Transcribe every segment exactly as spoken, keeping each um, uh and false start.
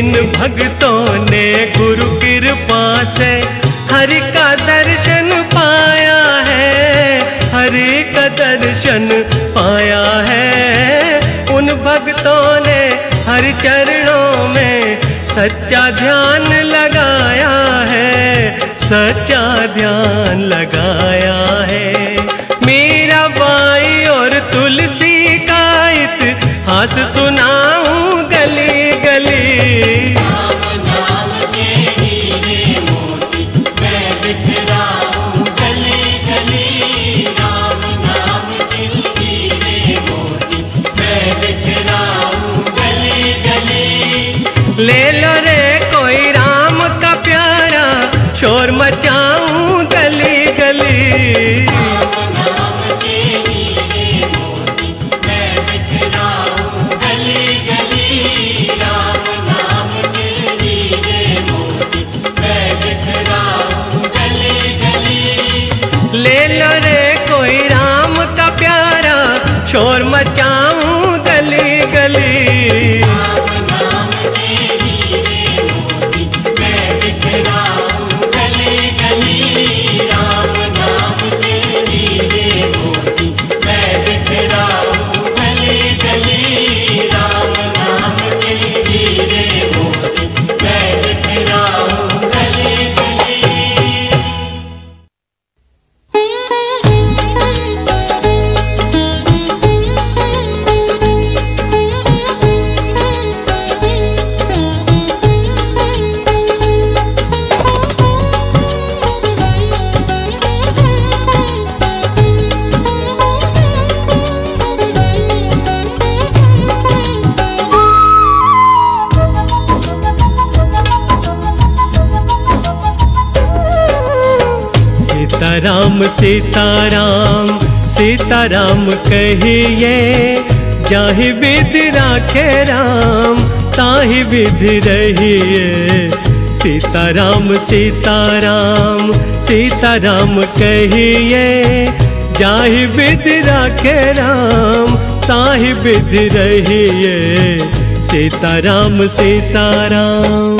इन भक्तों ने गुरु कृपा से हरि का दर्शन पाया है, हरि का दर्शन पाया है। उन भक्तों ने हरि चरणों में सच्चा ध्यान लगाया है, सच्चा ध्यान लगाया है। मेरा बाई और तुलसी का इतिहास सुनाऊं गली गली। राम नाम के हीरे मोती मैं बिखराऊं गली गली। राम नाम के हीरे मोती मैं बिखराऊं गली गली। ले लो रे कोई राम का प्यारा शोर मचाऊं गली गली। शोर मचाऊं गली गली। राम नाम के हीरे मोती मैं बिखराऊं गली गली। राम नाम के हीरे मोती मैं बिखराऊं गली गली। राम नाम के हीरे मोती मैं बिखराऊं गली गली। सीताराम सीताराम सीताराम कहिए, जाहि विधि राखे राम ताहि विधि रहिए। सीताराम सीताराम सीताराम कहिए, जाहि विधि राखे राम ताहि विधि रहिए। सीताराम सीताराम।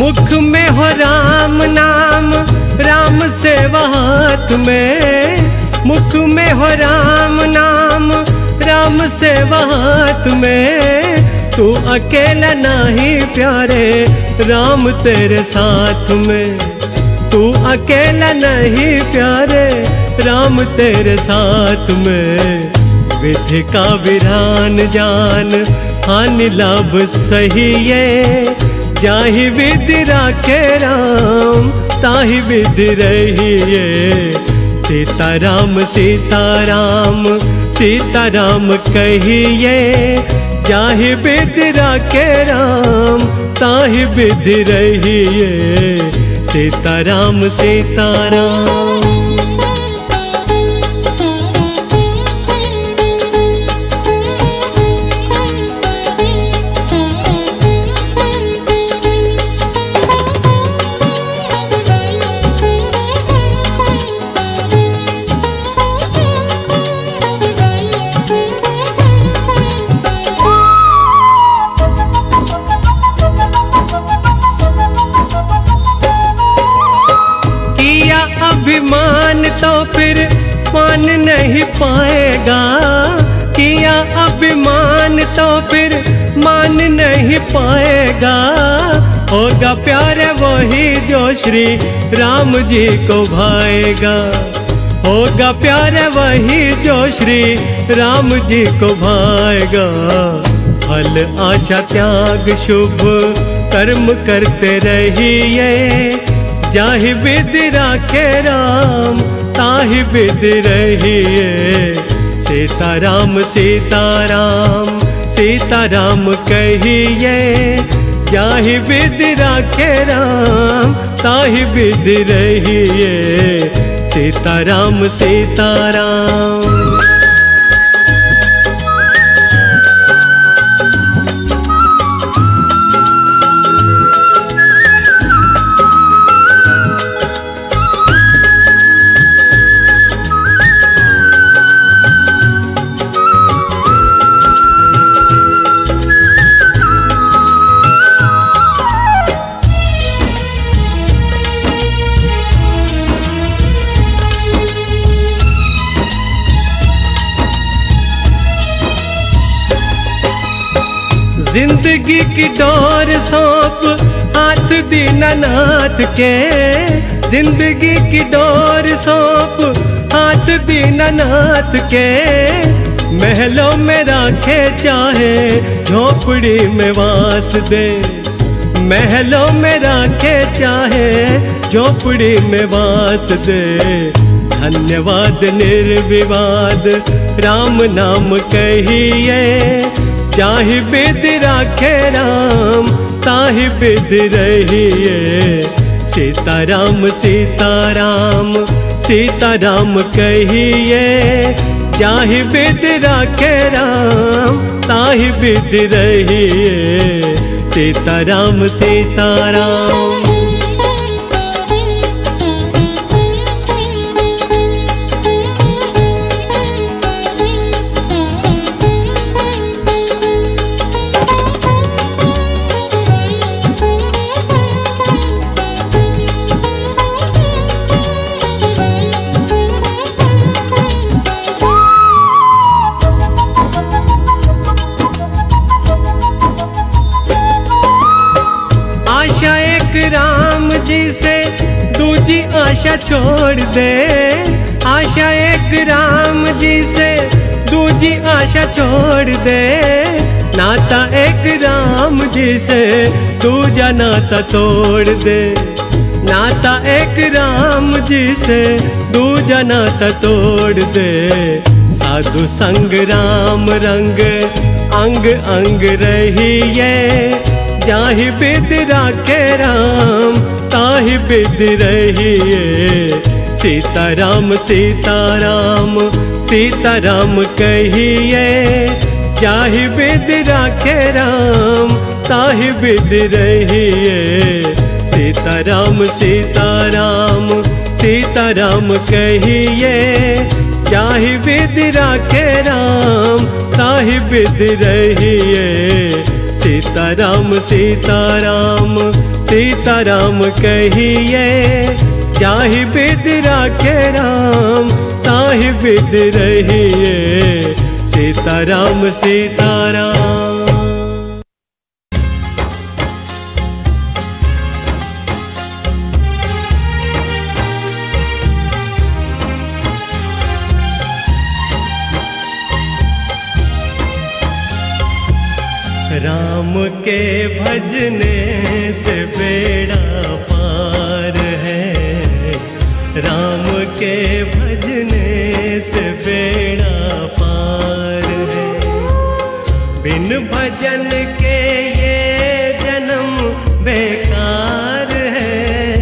मुख में हो राम नाम राम सेवा हाथ में। मुख में हो राम नाम राम सेवा हाथ में। तू अकेला नहीं प्यारे राम तेरे साथ में। तू अकेला नहीं प्यारे राम तेरे साथ में। विधि का विधान जान हानि लाभ सही है, जाहि विधि राखे राम ताहि विधि रहिए। सीताराम सीताराम सीताराम कहिए, जाहि विधि राखे राम ताहि विधि रहिए। सीताराम सीताराम। अभिमान तो फिर मान नहीं पाएगा, किया अभिमान तो फिर मान नहीं पाएगा। होगा प्यारे वही जो श्री राम जी को भाएगा। होगा प्यारे वही जो श्री राम जी को भाएगा। फल आशा त्याग शुभ कर्म करते रहिए, जाहि विधि राखे राम ताहि विधि रहिए। सीताराम सीताराम सीताराम कहिए, जाहि बिध राखे राम ताहि बिध रहिए। सीताराम सीताराम। जिंदगी की डोर सौंप हाथ दीनानाथ के, जिंदगी की डोर सौंप हाथ दीनानाथ के। महलों में राखे चाहे झोपड़ी में वास दे, महलों में राखे चाहे झोपड़ी में वास दे। धन्यवाद निर्विवाद राम नाम कहिए, जाहि बिध राखे राम ताहि बिध रहिए। सीताराम सीताराम सीताराम कहिए, जाहि बिध राखे राम ताहि बिध रहिए। सीताराम सीताराम। राम जी से दूजी आशा छोड़ दे, आशा एक राम जी से दूजी आशा छोड़ दे। नाता एक राम जी से दूजा नाता तोड़ दे, नाता एक राम जी से दूजा नाता तोड़ दे। साधु संग राम रंग अंग अंग रहिए, जाहि बिध राखे राम ताहि बिध रहिए। सीताराम सीताराम सीताराम कहिए, जाहि बिध राखे राम ताहि बिध रहिए। सीताराम सीताराम सीताराम कहिए, जाहि बिध राखे राम ताहि बिध रहिए। सीताराम सीताराम सीताराम कहिए, जाहि बिध राखे राम ताहि बिध रहिए। सीताराम सीताराम। राम के भजने से बेड़ा पार है, राम के भजने से बेड़ा पार है। बिन भजन के ये जन्म बेकार है,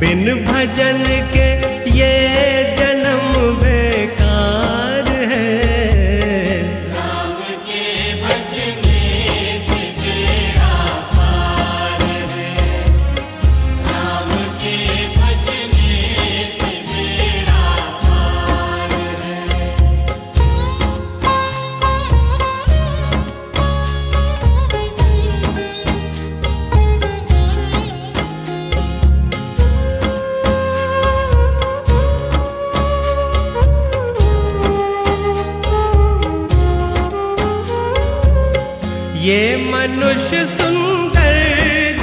बिन भजन के ये जन्म बेकार है। ये मनुष्य सुंदर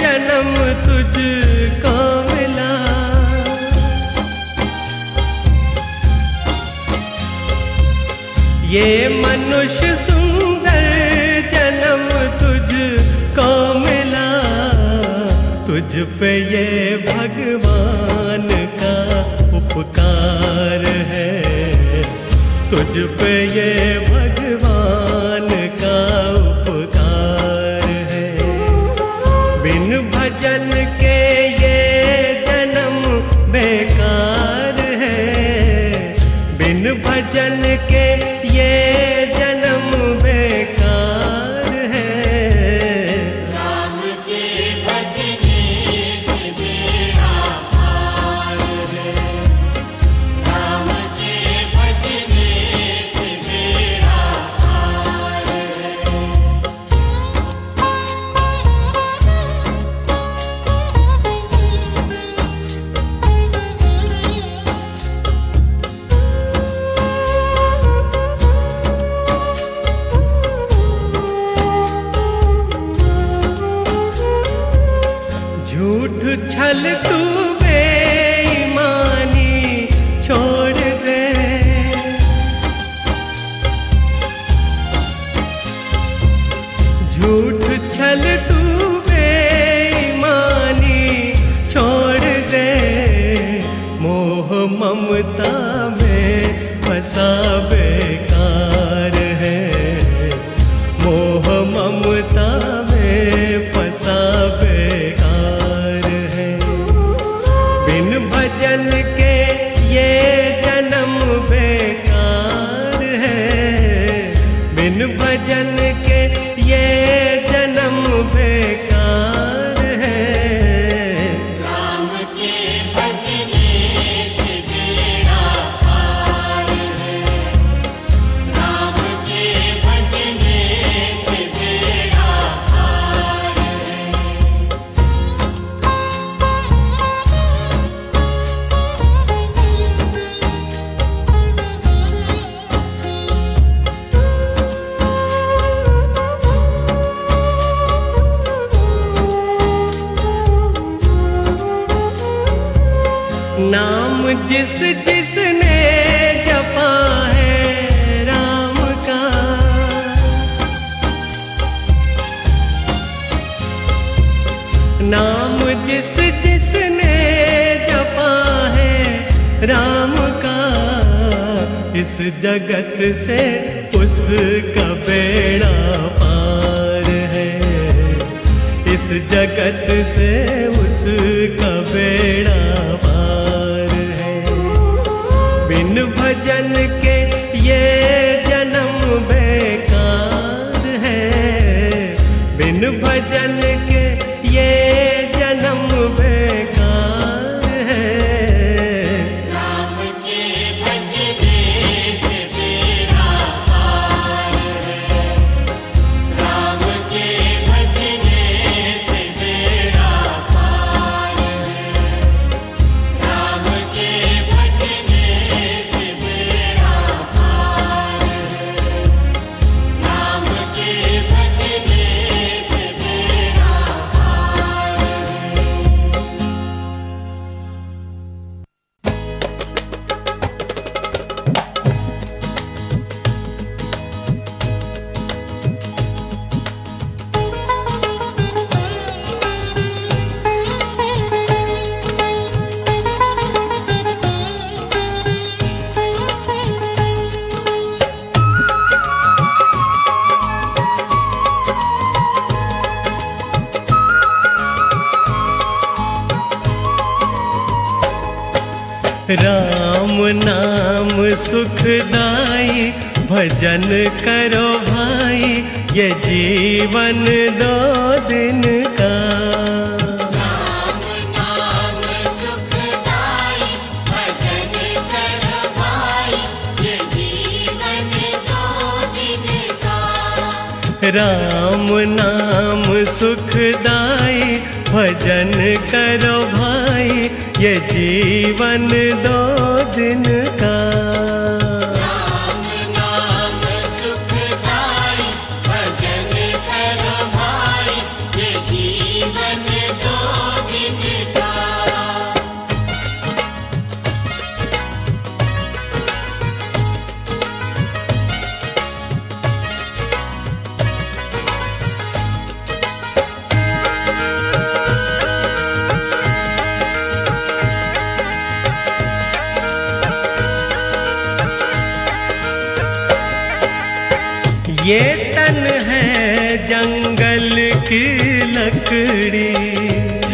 जन्म तुझको मिला, ये मनुष्य सुंदर जन्म तुझको मिला। तुझ पे ये भगवान का उपकार है, तुझ पे ये भगवान का उपकार है, बिन भजन के ये जन्म बेकार है, बिन भजन के ये जन्म बेकार है। राम के भजने से बेड़ा पार है, राम के भजने से बेड़ा पार है। झूठ छल तू बेईमानी छोड़ दे, झूठ छल तू बेईमानी छोड़ दे, मोह ममता में फंसा बेकार है, मोह ममता में फंसा बेकार है, बिन भजन के ये जन्म बेकार है, बिन भजन के ये जन्म बेकार है। राम के भजने से बेड़ा पार है, राम के भजने से बेड़ा पार है। नाम जिस जिसने जपा है राम का, नाम जिस जिसने जपा है राम का, इस जगत से उसका बेड़ा पार है, इस जगत से उसका बेड़ा पार। बिन भजन के ये जन्म बेकार है, बिन भजन के ये जन्म बेकार है। राम के भजने से बेड़ा पार है, राम के भजने से बेड़ा पार है, राम के भजने राम नाम सुखदाई, भजन करो भाई ये जीवन दो दिन का। राम नाम सुखदाई, भजन करो भाई ये जीवन दो दिन का। राम नाम सुखदाई, भजन करो भाई ये जीवन दो दिन का। राम नाम सुखदाई, भजन करो भाई ये जीवन दो दिन का। ये तन है जंगल की लकड़ी,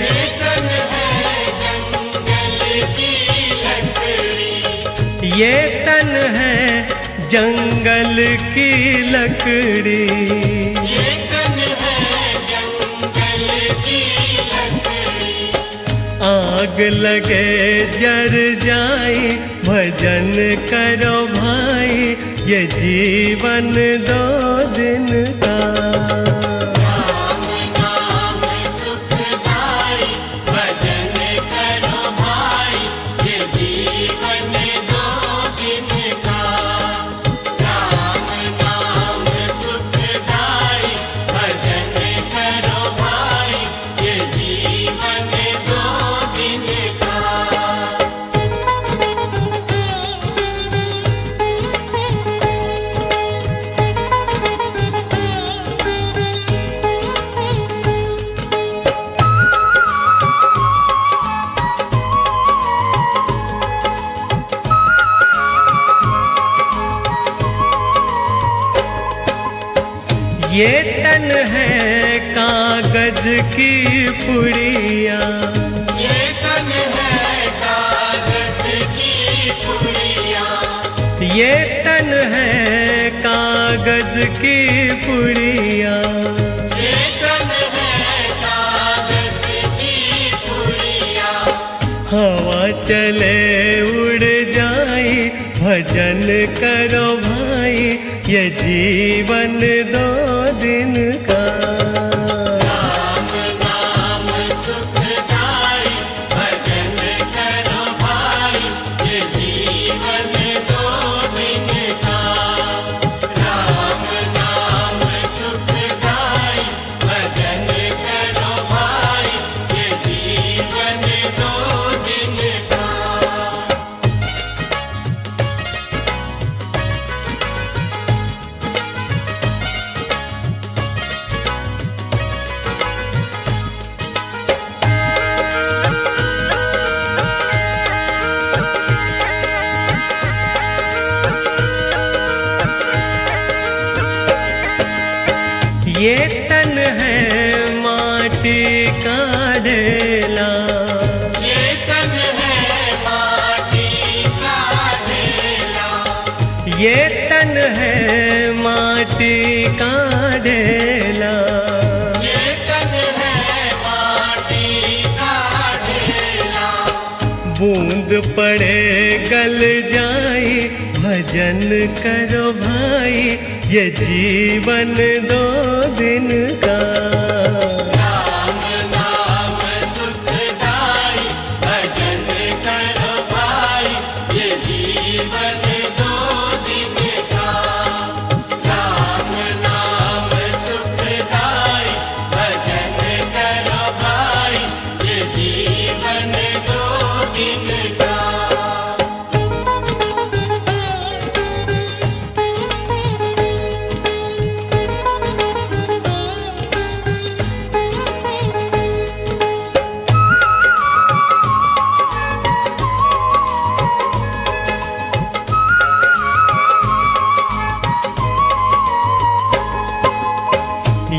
ये तन है जंगल की लकड़ी, ये तन है जंगल की लकड़ी, ये तन है जंगल की लकड़ी। आग लगे जर जाए भजन करो भाई, ये जीवन दो दिन का। नाम नाम सुखदाई भजन करो भाई, ये जीवन दो दिन का। नाम नाम सुखदाई भजन करो भाई, ये जीवन दो दिन का। ये तन है कागज की पुड़िया, ये तन है कागज की पुड़िया, ये तन है कागज की पुड़िया, ये तन है कागज की पुड़िया। हवा चले उड़ जाए भजन करो भाई, ये जीवन दो दिन का। नाम नाम सुखदाई भजन करो भाई, ये जीवन दो दिन का। नाम नाम सुखदाई भजन करो भाई, ये जीवन दो दिन का। ये तन है माटी का ढेला, ये तन है माटी का ढेला, ये तन है माटी का ढेला, ये तन है माटी का ढेला। बूंद पड़े गल जाए भजन करो भाई, ये जीवन दो दिन का। नाम नाम सुखदाई भजन करो भाई, ये जीवन दो दिन का। नाम नाम सुखदाई भजन करो भाई, ये जीवन दो दिन का।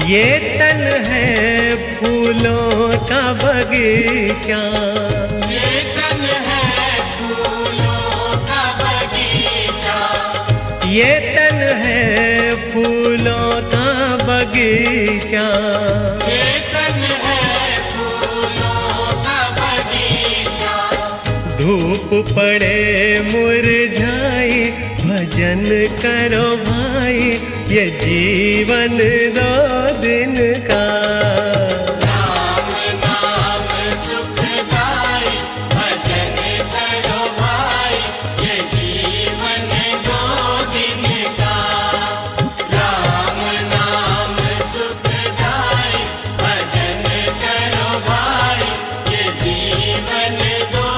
ये तन है फूलों का बगीचा, ये तन है फूलों का बगीचा, ये तन है फूलों का बगीचा, ये तन है फूलों का बगीचा। धूप पड़े मुरझाए भजन करो भाई, ये जीवन दो दिन का। नाम नाम सुखदाई भजन करो भाई, ये जीवन दो दिन का। नाम नाम सुखदाई भजन करो भाई, ये जीवन दो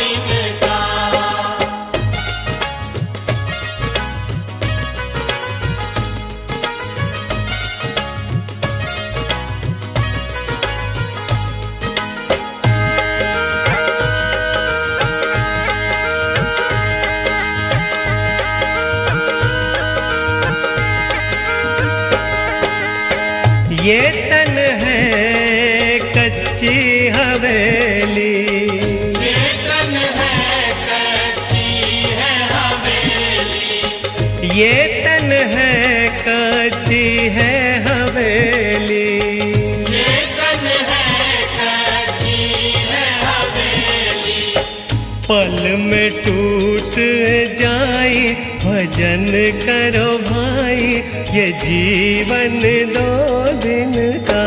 दिन का। ये तन है कच्ची हवेली, ये तन है कच्ची है हवेली, ये तन है कच्ची है हवेली, ये तन है कच्ची है हवेली। पल में टूट जाए भजन करो भाई, ये जीवन दो दिन का।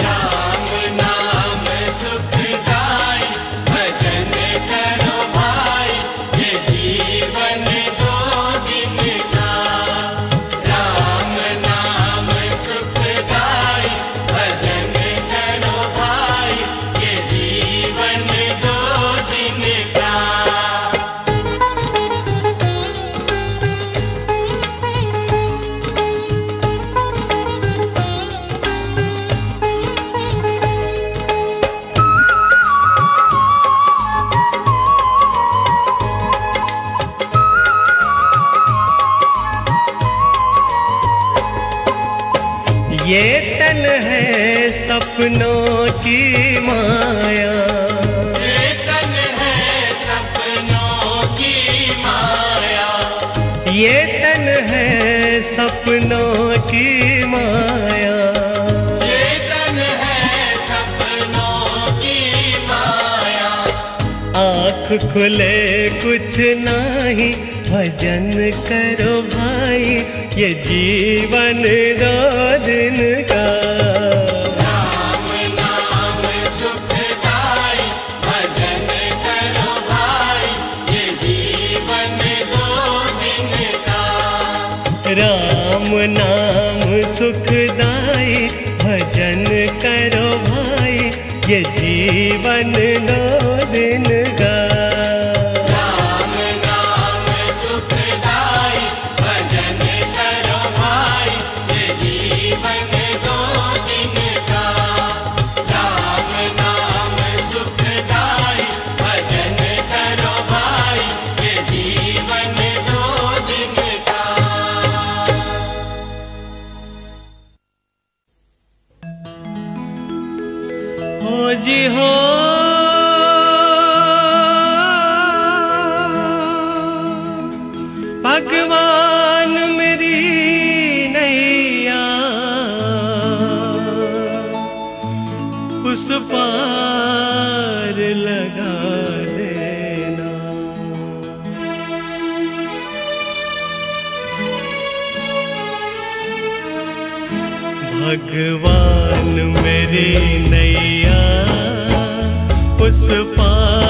राम नाम सुखदाई, भजन करो भाई, ये जीवन दो दिन का। राम नाम सुखदाई, भजन करो भाई, ये जीवन दो दिन का। ये तन है सपनों की माया, ये तन है सपनों की माया, ये तन है सपनों की माया, ये तन है सपनों की माया। आँख खुले कुछ नहीं भजन करो भाई, ये जीवन दो दिन का। राम नाम सुखदाई, भजन करो भाई, ये जीवन दो दिन का। राम नाम सुखदाई, भजन करो भाई, ये जीवन दो दिन का। जी हो भगवान मेरी नैया, उस पार लगा देना। भगवान मेरी नैया उस पार